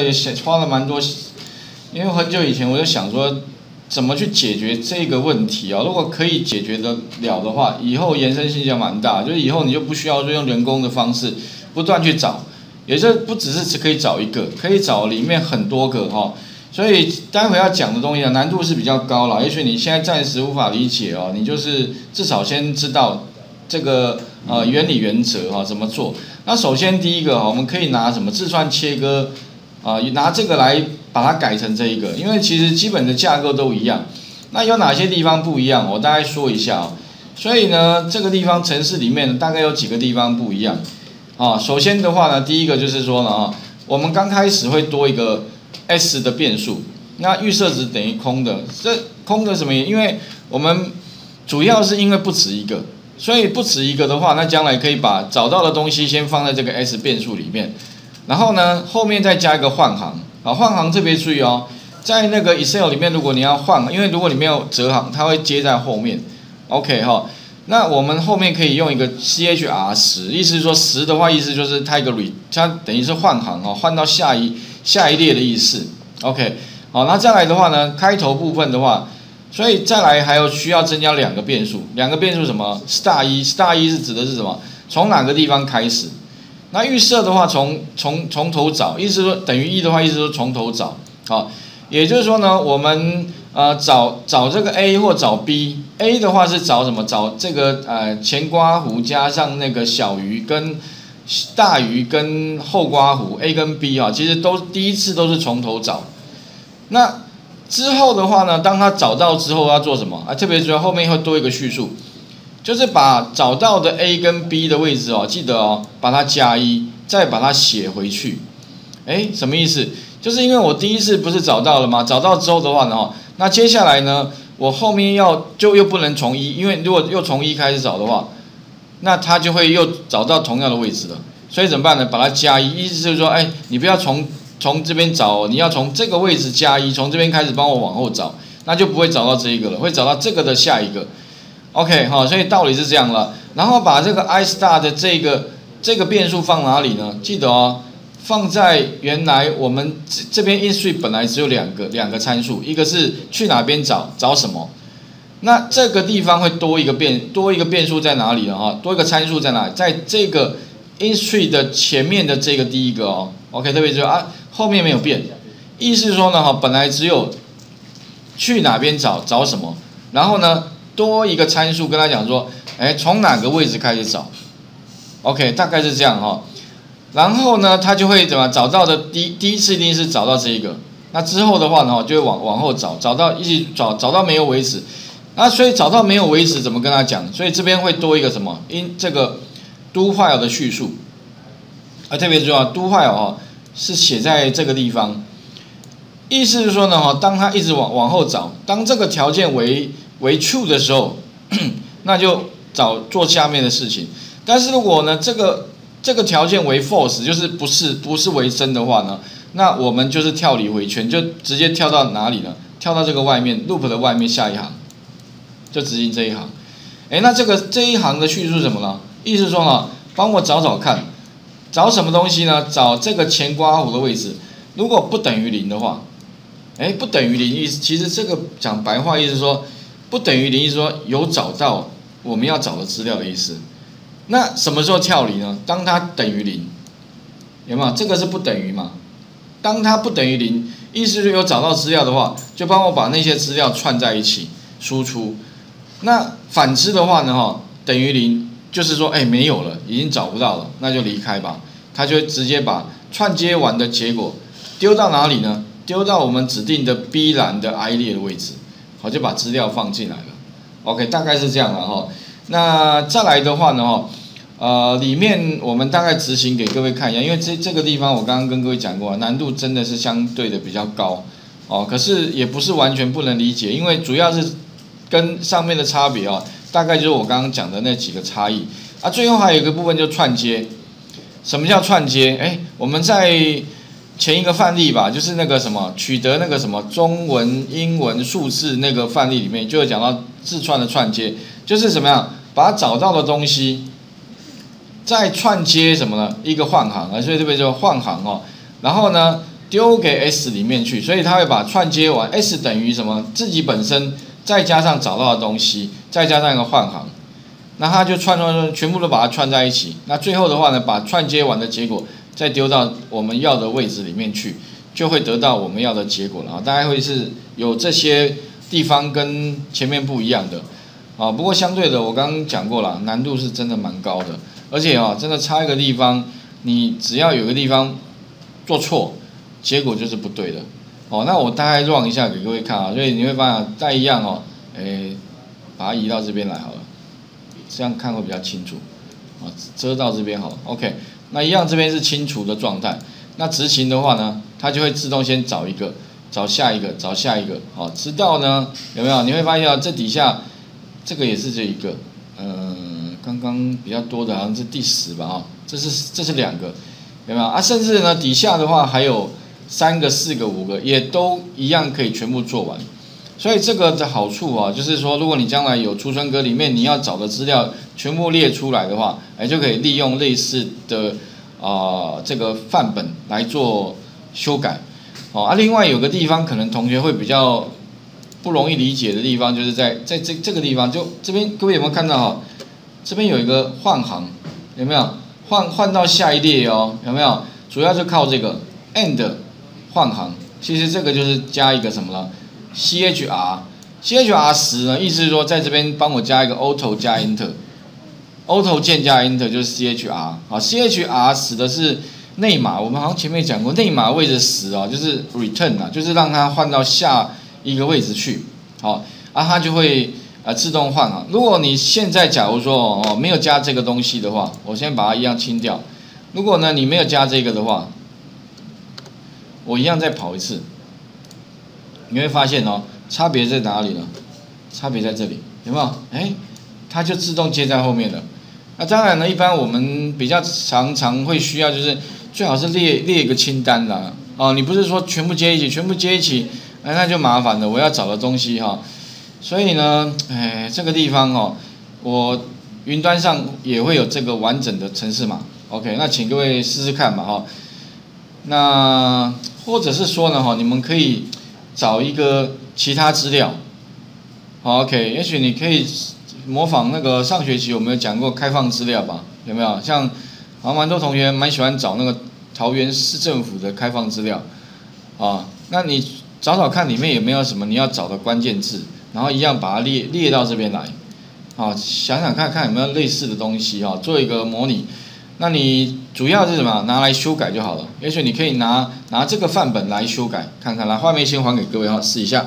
也花了蛮多，因为很久以前我就想说，怎么去解决这个问题啊？如果可以解决得了的话，以后延伸性就蛮大，就是以后你就不需要用人工的方式不断去找，也就不只是只可以找一个，可以找里面很多个哈。所以待会要讲的东西啊，难度是比较高了，也许你现在暂时无法理解哦，你就是至少先知道这个原理原则哈怎么做。那首先第一个哈，我们可以拿什么自串切割啊，拿这个来把它改成这一个，因为其实基本的架构都一样。那有哪些地方不一样？我大概说一下哦。所以呢，这个地方程式里面大概有几个地方不一样啊。首先的话呢，第一个就是说呢啊，我们刚开始会多一个 S 的变数，那预设值等于空的，这空的什么？因为我们主要是因为不止一个，所以不止一个的话，那将来可以把找到的东西先放在这个 S 变数里面，然后呢后面再加一个换行啊，换行特别注意哦，在那个 Excel 里面，如果你要换，因为如果你没有折行，它会接在后面 ，OK 哈、哦。那我们后面可以用一个 CHR 10，意思是说10的话，意思就是它一个 它等于是换行哦，换到下一列的意思 ，OK， 好，那再来的话呢，开头部分的话，所以再来还有需要增加两个变数，两个变数什么 ？star 1是指的是什么？从哪个地方开始？那预设的话，从头找，意思说等于1的话，意思说从头找，好，也就是说呢，我们找这个 A 或找 B，A 的话是找什么？找这个前刮弧加上那个小于跟。大于跟后刮弧 A 跟 B 啊，其实都第一次都是从头找。那之后的话呢，当他找到之后要做什么啊？特别是后面会多一个叙述，就是把找到的 A 跟 B 的位置哦，记得哦，把它加1，再把它写回去。哎，什么意思？就是因为我第一次不是找到了吗？找到之后的话呢，那接下来呢，我后面又不能从1，因为如果又从1开始找的话。那他就会又找到同样的位置了，所以怎么办呢？把它加1，意思就是说，哎，你不要从这边找，你要从这个位置加1，从这边开始帮我往后找，那就不会找到这一个了，会找到这个的下一个。OK 哈，所以道理是这样了。然后把这个 I star 的这个变数放哪里呢？记得哦，放在原来我们这边 InSuite 本来只有两个参数，一个是去哪边找什么。那这个地方会多一个变数在哪里了哈？多一个参数在哪里？在这个 InSuite 的前面的这个第一个哦 ，OK， 特别注意啊，后面没有变，意思说呢哈，本来只有去哪边找什么，然后呢多一个参数跟他讲说，哎，从哪个位置开始找 ，OK， 大概是这样哈、哦。然后呢，他就会怎么找到的第一次一定是找到这一个，那之后的话呢，就会往后找，找到一直找到没有为止。那所以找到没有为止，怎么跟他讲？所以这边会多一个什么？这个 do file 的叙述，特别重要。do file 哈是写在这个地方，意思是说呢哈，当他一直往后找，当这个条件为 true 的时候，那就做下面的事情。但是如果呢这个条件为 false， 就是不是为真的话呢，那我们就是跳离回圈，就直接跳到哪里呢？跳到这个外面 loop 的外面下一行。就执行这一行，哎，那这一行的叙述是什么呢？意思说呢，帮我找找看，找什么东西呢？找这个前刮弧的位置，如果不等于0的话，哎，不等于0意思，其实这个讲白话意思说，不等于0意思说有找到我们要找的资料的意思。那什么时候跳离呢？当它等于0，有没有？这个是不等于嘛？当它不等于0，意思是有找到资料的话，就帮我把那些资料串在一起输出。那反之的话呢？哈，等于0，就是说，哎，没有了，已经找不到了，那就离开吧。他就直接把串接完的结果丢到哪里呢？丢到我们指定的 B 栏的 I 列的位置，好，就把资料放进来了。OK， 大概是这样了哈。那再来的话呢？哈，里面我们大概执行给各位看一下，因为这个地方我刚刚跟各位讲过，难度真的是相对的比较高哦，可是也不是完全不能理解，因为主要是。跟上面的差别啊，大概就是我刚刚讲的那几个差异啊。最后还有一个部分就串接，什么叫串接？哎，我们在前一个范例吧，就是那个什么取得那个什么中文、英文、数字那个范例里面，就有讲到字串的串接，就是怎么样把找到的东西再串接什么呢？一个换行啊，所以这边就换行哦。然后呢，丢给 S 里面去，所以它会把串接完 S 等于什么？自己本身再加上找到的东西，再加上一个换行，那它就串，全部都把它串在一起。那最后的话呢，把串接完的结果再丢到我们要的位置里面去，就会得到我们要的结果了。大概会是有这些地方跟前面不一样的啊。不过相对的，我刚刚讲过了，难度是真的蛮高的，而且啊，真的差一个地方，你只要有个地方做错。 结果就是不对的，哦，那我大概 run 一下给各位看啊，所以你会发现再一样哦，诶，把它移到这边来好了，这样看会比较清楚，啊，遮到这边好了 ，OK， 那一样这边是清除的状态，那执行的话呢，它就会自动先找一个，找下一个，找下一个，好，直到呢有没有？你会发现啊，这底下这个也是这一个，刚刚比较多的好像是第10吧，啊，这是两个，有没有啊？甚至呢底下的话还有。 3个、4个、5个也都一样可以全部做完，所以这个的好处啊，就是说，如果你将来有储存格里面你要找的资料全部列出来的话，哎，就可以利用类似的这个范本来做修改。哦啊，另外有个地方可能同学会比较不容易理解的地方，就是在这个地方，就这边各位有没有看到哈、哦？这边有一个换行，有没有换到下一列哦？有没有？主要就靠这个 and。 换行，其实这个就是加一个什么了 ？chr 10呢，意思是说在这边帮我加一个 auto 加 enter，auto 键加 enter 就是 chr 啊 ，chr 使的是内码，我们好像前面讲过内码位置10啊，就是 return 啊，就是让它换到下一个位置去，好啊，它就会自动换行。如果你现在假如说哦没有加这个东西的话，我先把它一样清掉。如果呢你没有加这个的话， 我一样再跑一次，你会发现哦，差别在哪里呢？差别在这里，有没有？哎，它就自动接在后面了。那当然呢，一般我们比较常会需要就是最好是列一个清单啦。哦，你不是说全部接一起，全部接一起，哎，那就麻烦了。我要找的东西哈、哦，所以呢，哎，这个地方哦，我云端上也会有这个完整的程式码。OK， 那请各位试试看吧哈、哦。那 或者是说呢，哈，你们可以找一个其他资料，好 ，OK， 也许你可以模仿那个上学期我们有讲过开放资料吧，有没有？像好像蛮多同学蛮喜欢找那个桃园市政府的开放资料，啊，那你找找看里面有没有什么你要找的关键字，然后一样把它列到这边来，啊，想想看有没有类似的东西啊，做一个模拟。 那你主要是什么？拿来修改就好了。也许你可以拿这个范本来修改，看看。来，画面先还给各位哈，试一下。